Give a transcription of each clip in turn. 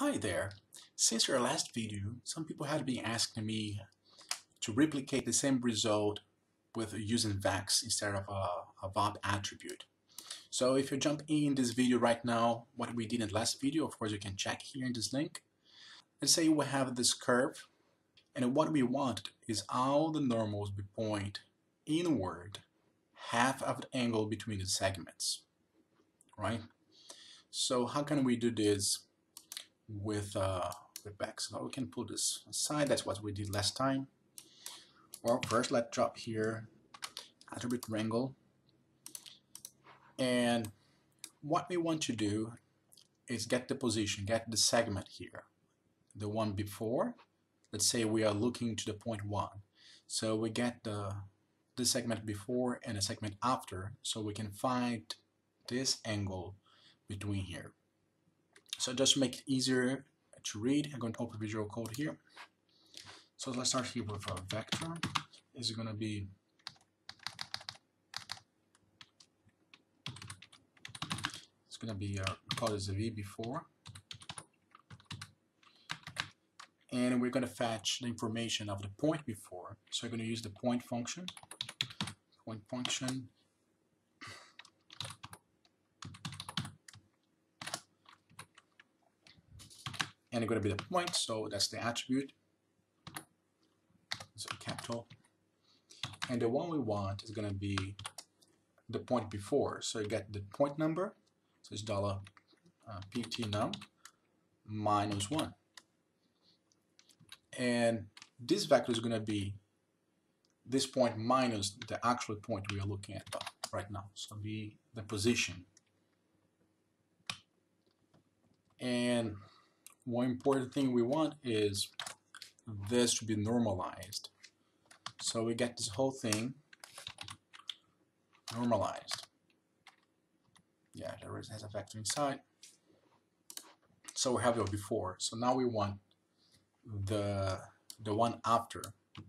Hi there! Since our last video, some people had been asking me to replicate the same result with using VEX instead of a VOP attribute. So if you jump in this video right now, what we did in the last video, of course you can check here in this link. Let's say we have this curve, and what we want is all the normals we point inward half of the angle between the segments, right? So how can we do this with VEX? So we can pull this aside, that's what we did last time. Well, first let's drop here attribute wrangle, and what we want to do is get the position, get the segment here, the one before. Let's say we are looking to the point 1, so we get the segment before and a segment after, so we can find this angle between here. So just to make it easier to read, I'm going to open Visual Code here. So let's start here with a vector. This is going to be we call this a V before, and we're going to fetch the information of the point before. So we're going to use the point function. And it's going to be the point, so that's the attribute, so capital, and the one we want is going to be the point before, so you get the point number, so it's dollar $ptNum minus 1, and this vector is going to be this point minus the actual point we are looking at right now, so be the position. And one important thing we want is this to be normalized. So we get this whole thing normalized. Yeah, there has a vector inside. So we have your before. So now we want the one after.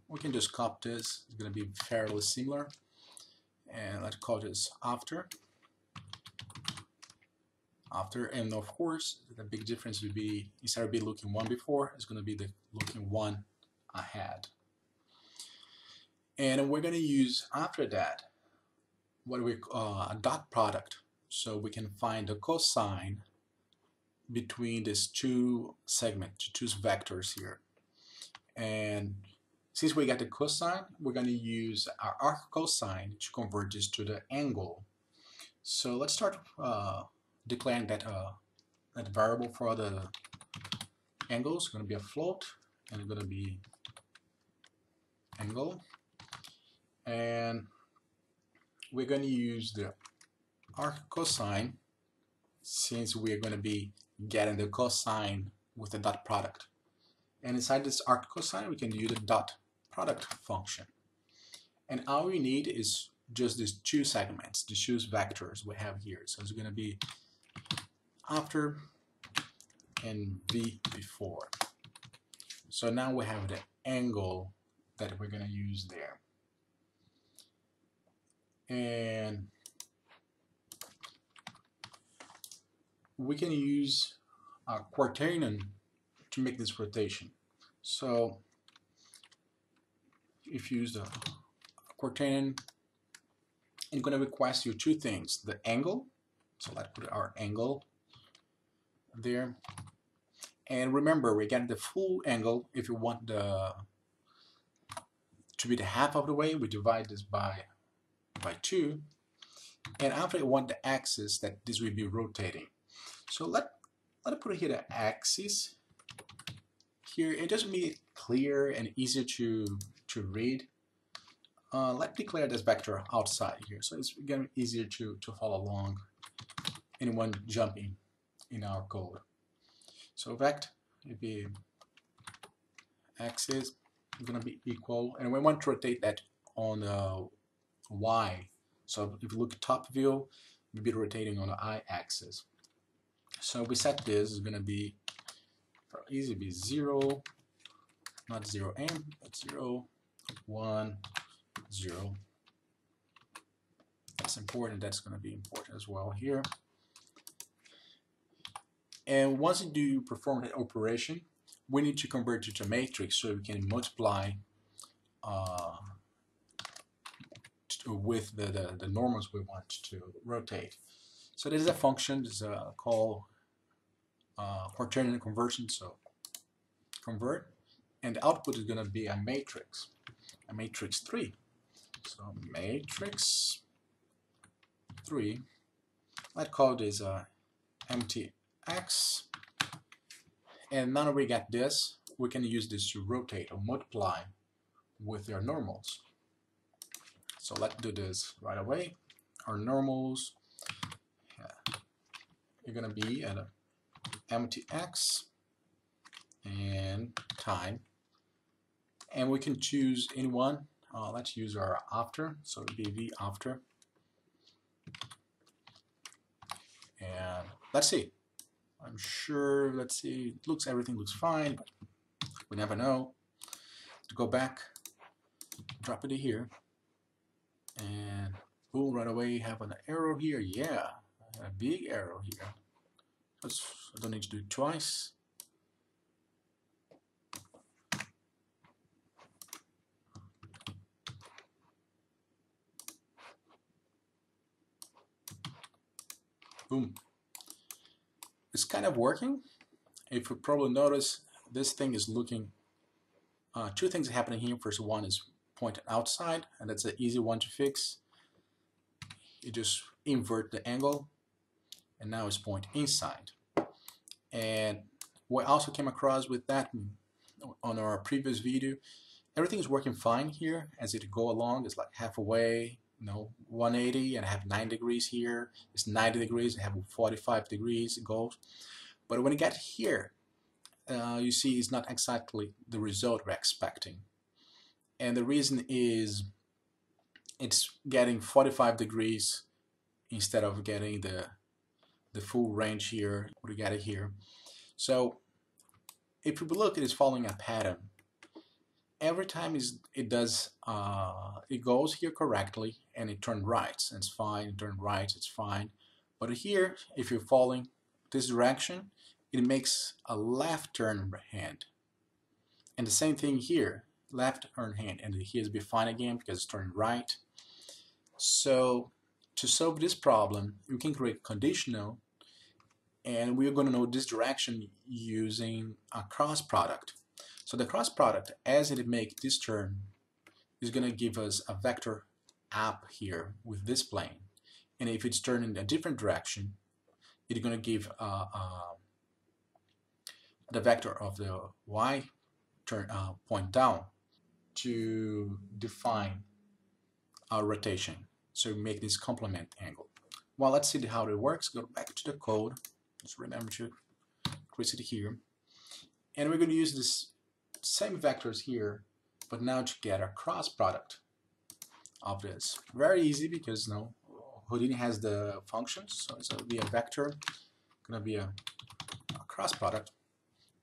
We can just copy this. It's going to be fairly similar. And let's call this after. And of course the big difference would be, instead of be looking one before, it's going to be the looking one ahead. And we're going to use after that what we a dot product, so we can find the cosine between these two segments, two vectors here. And since we got the cosine, we're going to use our arc cosine to convert this to the angle. So let's start declaring that that variable for the angle is going to be a float, and it's going to be angle, and we're going to use the arc cosine since we're going to be getting the cosine with the dot product. And inside this arc cosine, we can use the dot product function, and all we need is just these two segments, the two vectors we have here. So it's going to be after and V before. So now we have the angle that we're going to use there. And we can use a quaternion to make this rotation. So if you use the quaternion, it's going to request you two things, the angle, so let's put our angle there, and remember we get the full angle. If you want the to be the half of the way, we divide this by 2, and after you want the axis that this will be rotating. So let me put here the axis here, and just make it clear and easy to read. Let's declare this vector outside here, so it's again easier to follow along anyone jumping in our code. So vect if the axis is going to be equal, and we want to rotate that on the Y, so if you look top view, we'll be rotating on the I axis. So we set this is going to be for easy be 0, not 0m, but 0, 1, 0. That's important, that's going to be important as well here. And once you do perform that operation, we need to convert it to a matrix so we can multiply with the normals we want to rotate. So this is a function, this is a call quaternion conversion, so convert, and the output is going to be a matrix 3. So matrix 3, I'd call this empty X, and now that we get this, we can use this to rotate or multiply with their normals. So let's do this right away. Our normals are going to be at empty X and time, and we can choose any one. Let's use our after, so it'll be V after, and let's see. I'm sure, let's see, it looks, everything looks fine, but we never know. To go back, drop it here, and boom, right away you have an arrow here. Yeah, a big arrow here. I don't need to do it twice. Boom. It's kind of working. If you probably notice, this thing is looking, two things happening here. First one is pointed outside, and that's an easy one to fix. You just invert the angle, and now it's pointing inside. And what I also came across with that on our previous video, everything is working fine here as it go along. It's like halfway, you know, 180, and I have 9 degrees here, it's 90 degrees, I have 45 degrees, it goes. But when you get here, you see it's not exactly the result we're expecting. And the reason is it's getting 45 degrees instead of getting the full range here, we got it here. So if you look, it is following a pattern. Every time it does, it goes here correctly and it turns right, and it's fine, it turns right, it's fine. But here, if you're following this direction, it makes a left turn hand. And the same thing here, left turn hand, and here's be fine again because it's turning right. So to solve this problem, you can create conditional, and we're going to know this direction using a cross product. So the cross product, as it makes this turn, is going to give us a vector up here with this plane. And if it's turning in a different direction, it's going to give the vector of the y turn point down to define our rotation. So we make this complement angle. Well, let's see how it works. Go back to the code. Just remember to increase it here. And we're going to use this same vectors here, but now to get a cross product of this. Very easy because now Houdini has the functions, so it's going to be a vector, going to be a cross product,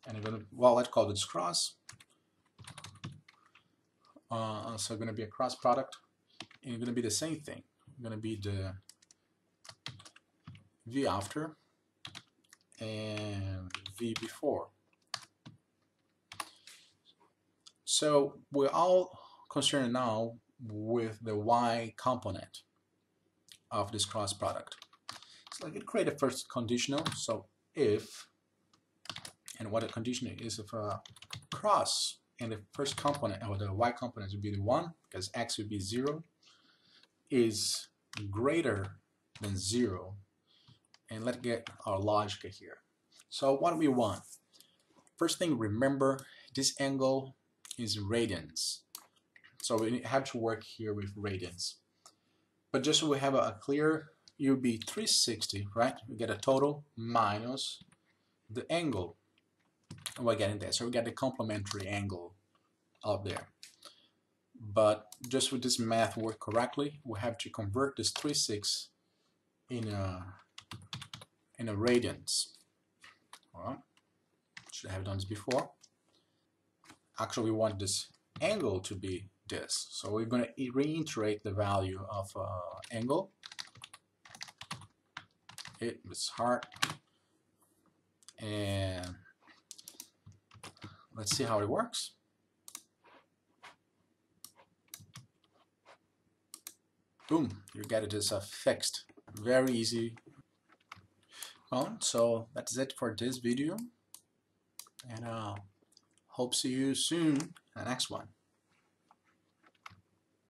and I'm going to, well, let's call this cross. So it's going to be a cross product, and it's going to be the same thing. It's going to be the V after and V before. So we're all concerned now with the y component of this cross product. So I can create a first conditional. So if, and what a conditional is, if a cross and the first component, or the y component would be the 1, because x would be 0, is greater than 0. And let's get our logic here. So what do we want? First thing, remember this angle is radians, so we have to work here with radians. But just so we have a clear, it would be 360, right? We get a total minus the angle, and we're getting there. So we get the complementary angle out there. But just with this math work correctly, we have to convert this 360 in a radians. All right? Should I have done this before? Actually, we want this angle to be this. So we're going to reiterate the value of angle. It's hard. and let's see how it works. Boom, you get it as a fixed. Very easy. Well, so that's it for this video, and I'll hope to see you soon in the next one.